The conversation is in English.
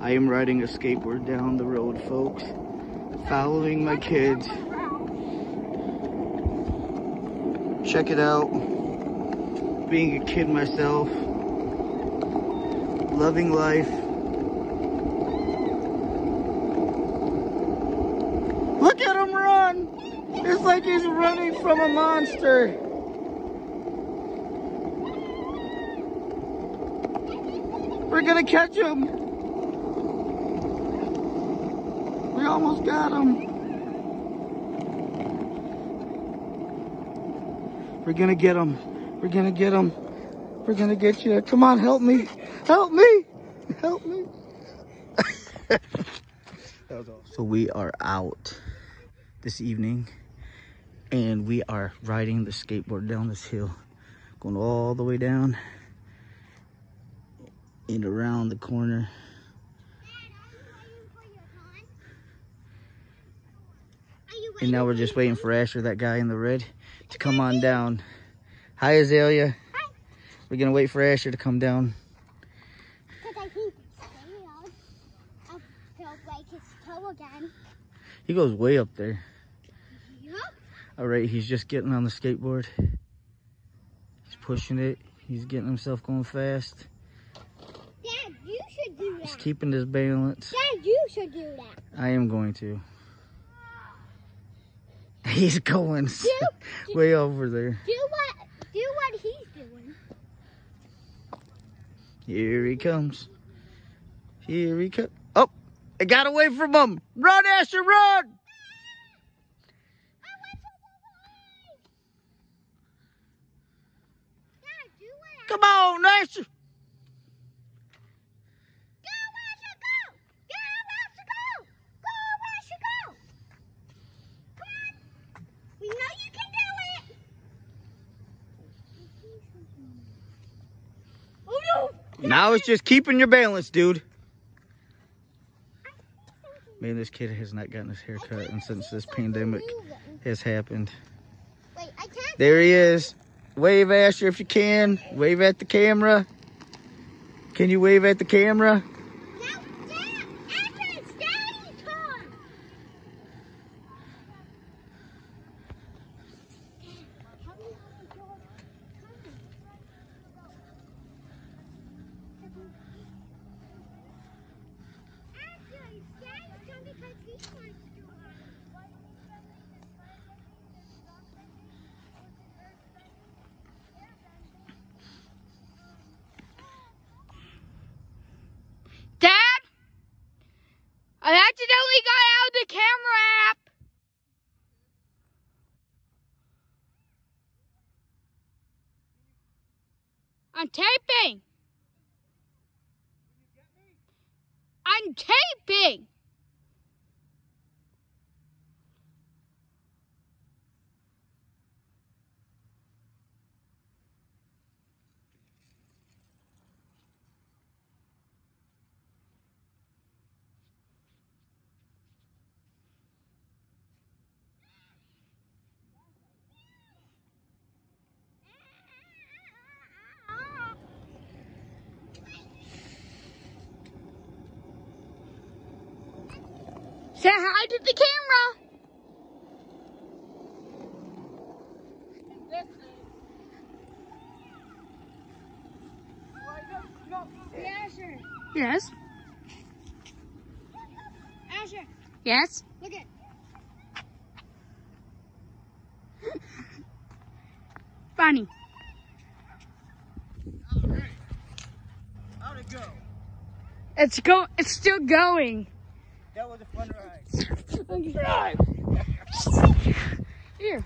I am riding a skateboard down the road, folks, following my kids. Check it out. Being a kid myself, loving life. Look at him run! It's like he's running from a monster. We're gonna catch him. We almost got him. We're gonna get him. We're gonna get him. We're gonna get you. Come on, help me. Help me. Help me. That was awesome. So we are out this evening and we are riding the skateboard down this hill, going all the way down. And around the corner. And now we're just waiting for Asher, that guy in the red, to come on down. Hi, Azalea. Hi. We're gonna wait for Asher to come down. He goes way up there. Yep. All right, he's just getting on the skateboard. He's pushing it. He's getting himself going fast. He's keeping his balance. Dad, you should do that. I am going to. He's going way over there. Do what he's doing. Here he comes. Here he comes. Oh, I got away from him. Run, Asher, run! Dad, do what? Come on, Asher. Now it's just keeping your balance, dude. Man, this kid has not gotten his hair cut and since this pandemic has happened. Wait, I can't. There he is. Wave, Asher, if you can. Wave at the camera. Can you wave at the camera? No, Dad. Asher, it's Daddy's turn. Dad, I accidentally got out of the camera app. I'm taping. I'm taping. Say hi to the camera. Asher. Yes. Asher. Yes. Look at. Bonnie. All right. How'd it go? It's still going. That was a fun ride. Here.